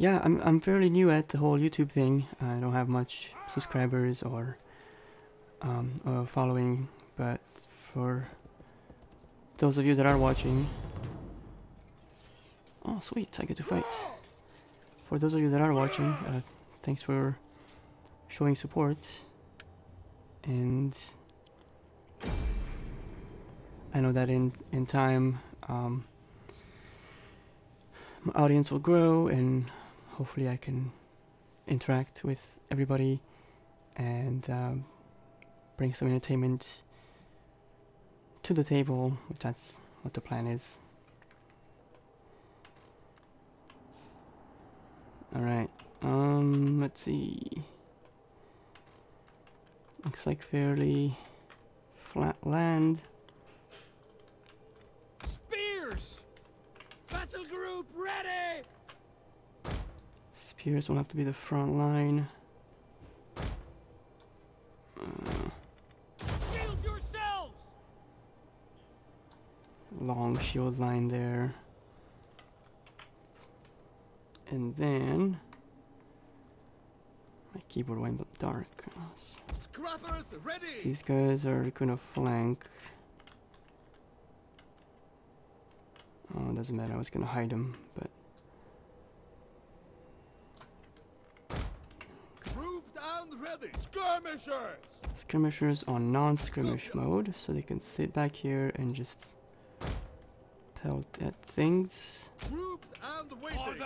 yeah, I'm fairly new at the whole YouTube thing. I don't have much subscribers or following, but for those of you that are watching, oh sweet, I get to fight. For those of you that are watching, thanks for showing support, and I know that in time my audience will grow, and hopefully I can interact with everybody and bring some entertainment to the table, which that's what the plan is. Alright, let's see. Looks like fairly flat land. Spears! Battle group ready! Spears will have to be the front line. Shield yourselves! Long shield line there. And then my keyboard went dark. Scrappers ready. These guys are gonna flank. Oh, it doesn't matter. I was gonna hide them, but grouped and ready. Skirmishers. Skirmishers on non-skirmish mode, so they can sit back here and just pelt at things. Grouped and waiting.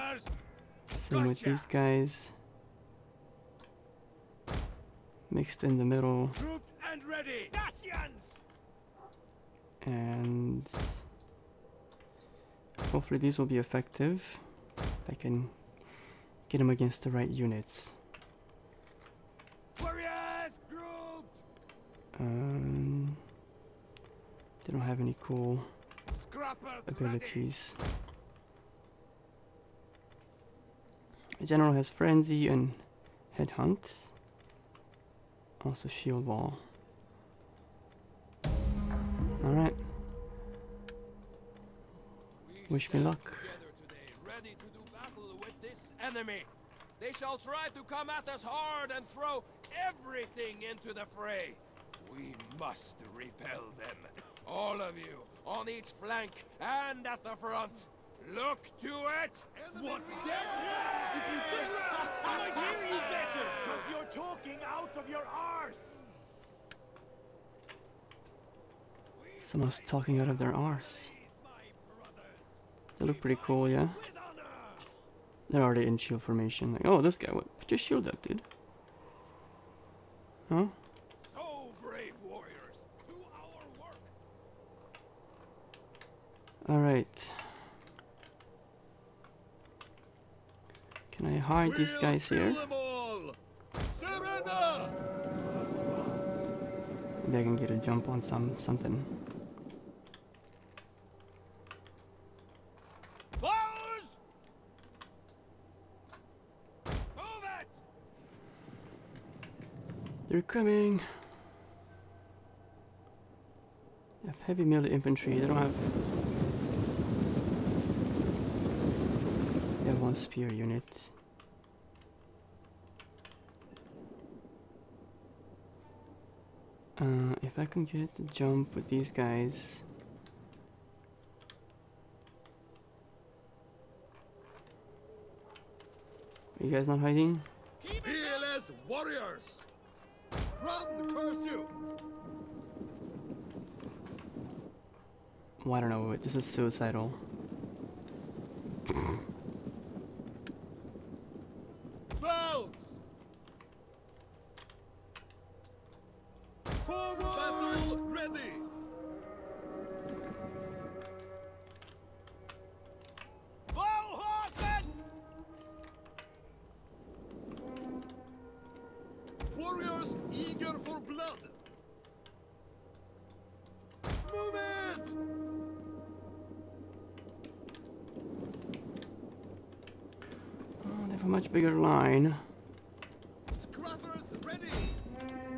Same with these guys. Mixed in the middle. Grouped and ready. And hopefully these will be effective. If I can get them against the right units. Warriors grouped. They don't have any cool abilities. The general has frenzy and headhunt. Also shield wall. Alright. Wish me luck. Ready to do battle with this enemy. They shall try to come at us hard and throw everything into the fray. We must repel them. All of you, on each flank and at the front. Look to it! What's that? If you say that, I might hear you better! Because you're talking out of your arse! Someone's talking out of their arse. They look pretty cool, yeah? They're already in shield formation. Like, oh, this guy, what? Put your shield up, dude. Huh? Alright. Can I hide these guys here? Maybe I can get a jump on something. They're coming. I have heavy melee infantry, they don't have one spear unit. If I can get the jump with these guys, are you guys not hiding? Fearless warriors, run, curse you! Well, I don't know. Wait, this is suicidal. Much bigger line. Scrappers ready.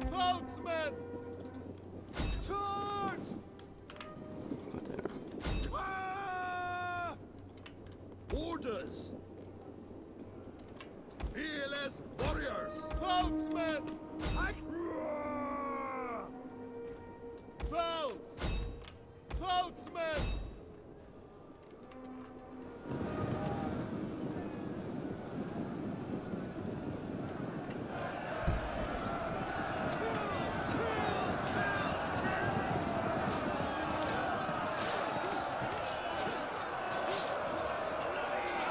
Folksmen. Charge. Put there. Orders. Boltzmann! Boltzmann!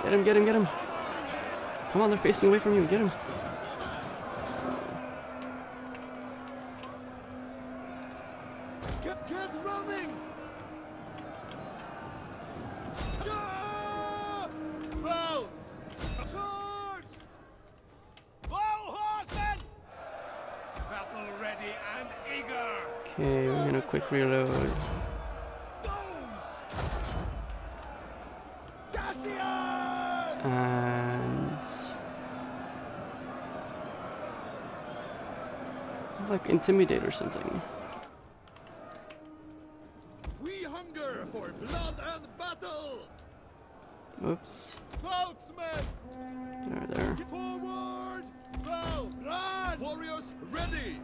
Get him, get him, get him. Come on, they're facing away from you. Get him. Get running! Round! Charge! Bow horsemen! Battle ready and eager! Okay, we're gonna quick reload. And like intimidate or something. We hunger for blood and battle. Oops. Folksmen. There, there. Forward. Now, run. Warriors ready.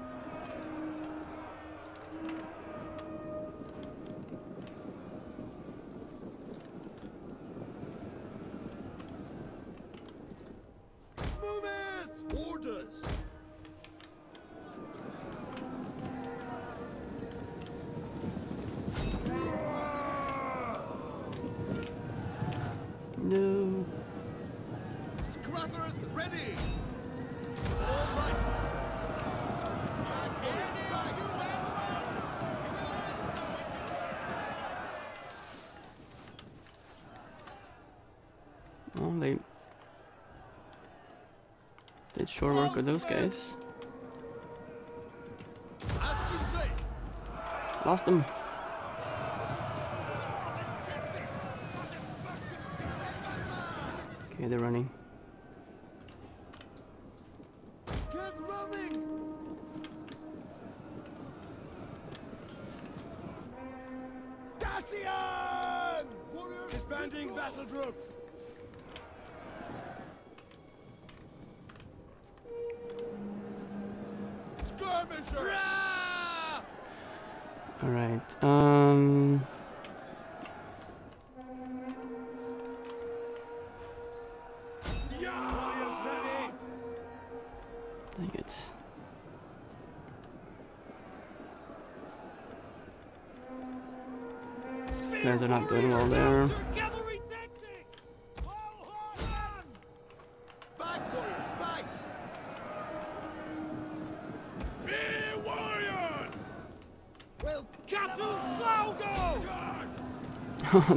Orders. No. Scrappers ready. All right. Oh, Did short work with those guys. Lost them. Okay, they're running. Get running. Dacian! Disbanding battle group. All right. Dang it. These guys are not doing well there.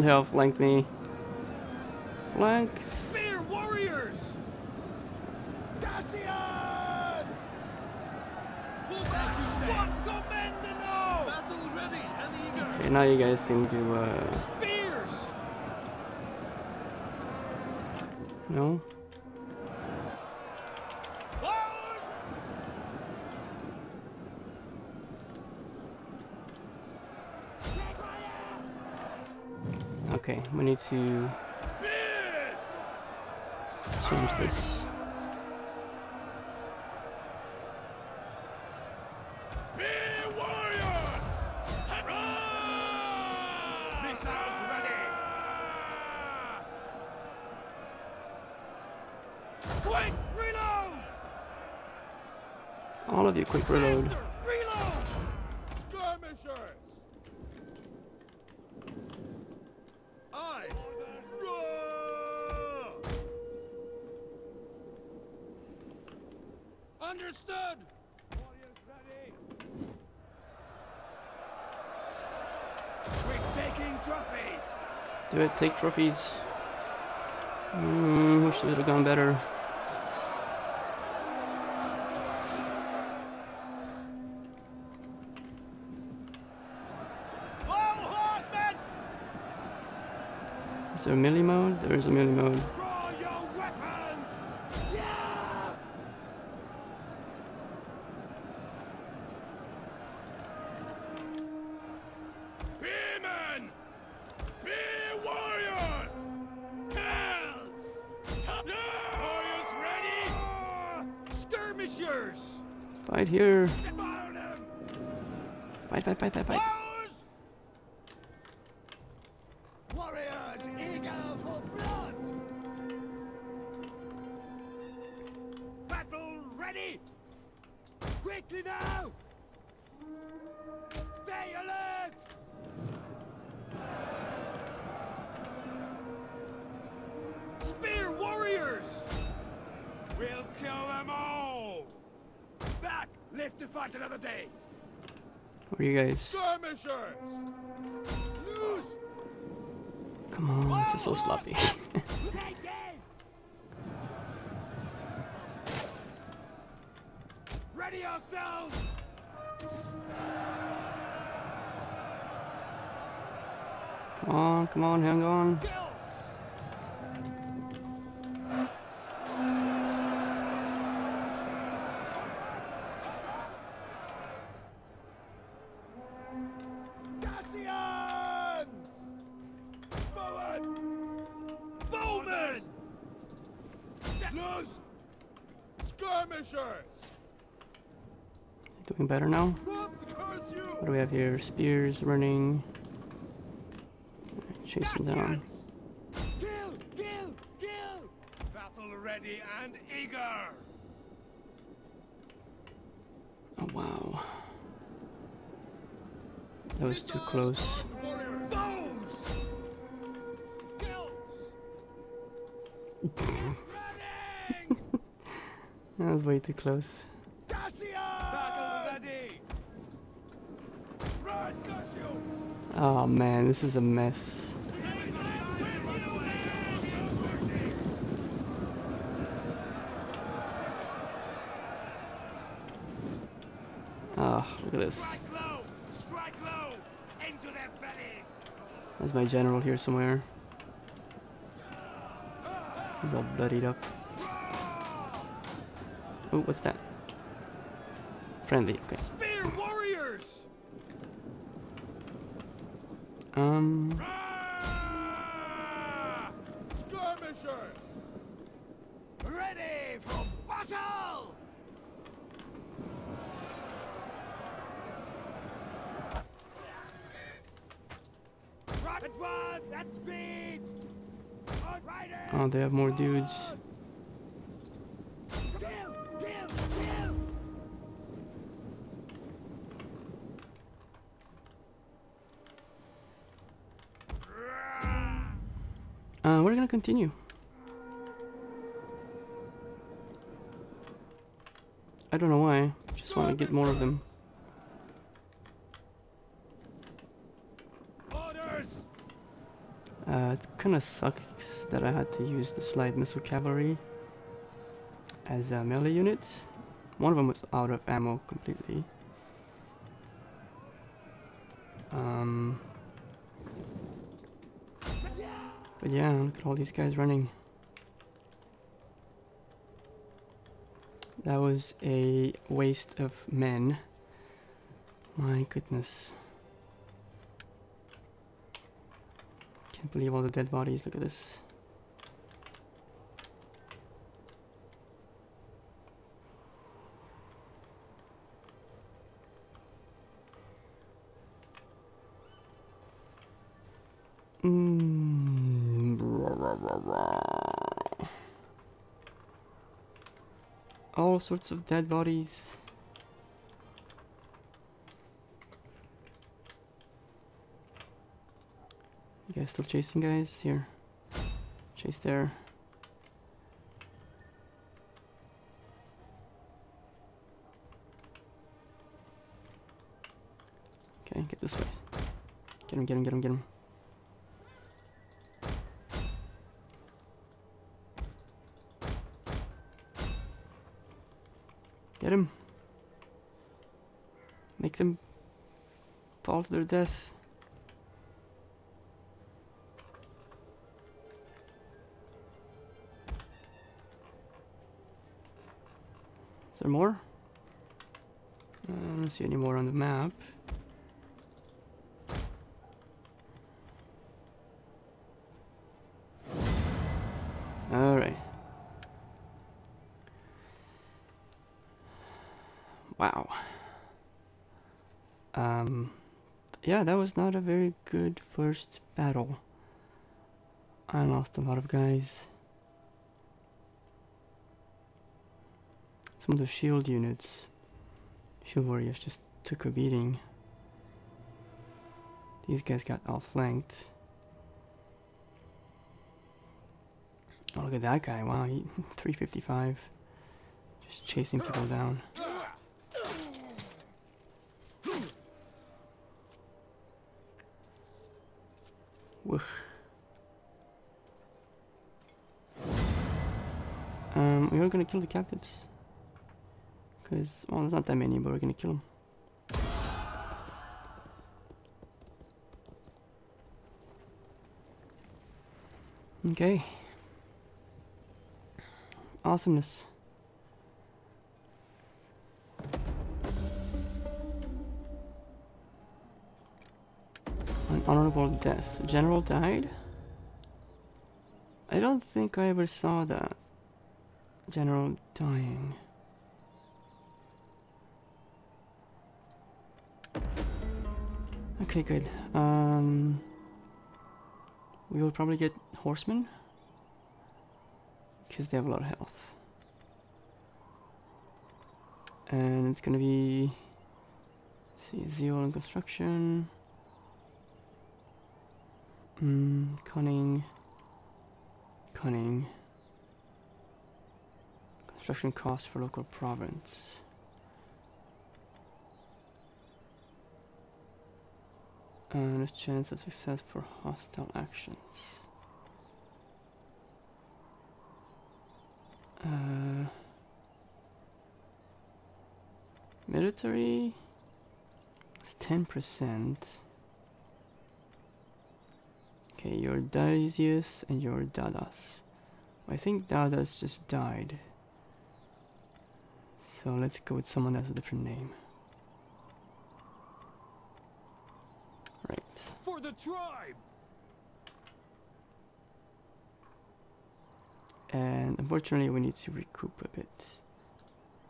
They outflank me. Flanks. Spear warriors. Dacians. Battle ready and eager. Okay, now you guys can do spears. No. Okay, we need to change this. Quick reload! All of you, quick reload. Understood! Warriors ready! We're taking trophies! Do it, take trophies. Wish it would have gone better. Bow horsemen! Is there a melee mode? There is a melee mode. Fight here. Fight, fight, fight, fight, fight. Where are you guys? Come on, this is so sloppy. Ready yourselves. Come on, hang on. Doing better now. What do we have here? Spears running, chasing down. Kill, kill, kill! Battle ready and eager. Oh wow, that was too close. That was way too close. Oh man, this is a mess. Oh, look at this. There's my general here somewhere. He's all bloodied up. Oh, what's that? Friendly, okay. Skirmishers, ready for battle. Advance at speed. Oh, they have more dudes. We're gonna continue. I don't know why, just want to get more of them. It kinda sucks that I had to use the slide missile cavalry as a melee unit. One of them was out of ammo completely. But yeah, look at all these guys running. That was a waste of men. My goodness. Can't believe all the dead bodies, look at this. All sorts of dead bodies. You guys still chasing, guys? Here. Chase there. Okay, get this way. Get him, get him, get him, get him. Get him. Make them fall to their death. Is there more? I don't see any more on the map. All right. Wow. Yeah, that was not a very good first battle. I lost a lot of guys. Some of the shield units, shield warriors, just took a beating. These guys got outflanked. Oh, look at that guy. Wow, he 355. Just chasing people down. Woof. We are gonna kill the captives. Because, well, there's not that many, but we're gonna kill them. Okay. Awesomeness. An honorable death. The general died? I don't think I ever saw that. General dying. Okay, good. We will probably get horsemen. Because they have a lot of health. And it's gonna be... see, zeal and construction. Cunning. Cunning. Construction cost for local province. And a chance of success for hostile actions. Military is 10%. Okay, your Daisius and your Dadas. I think Dadas just died. So let's go with someone that's a different name. Right. For the tribe. And unfortunately, we need to recoup a bit.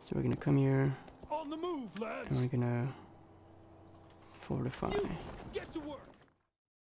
So we're gonna come here. On the move, lads. And we're gonna fortify. Get to work.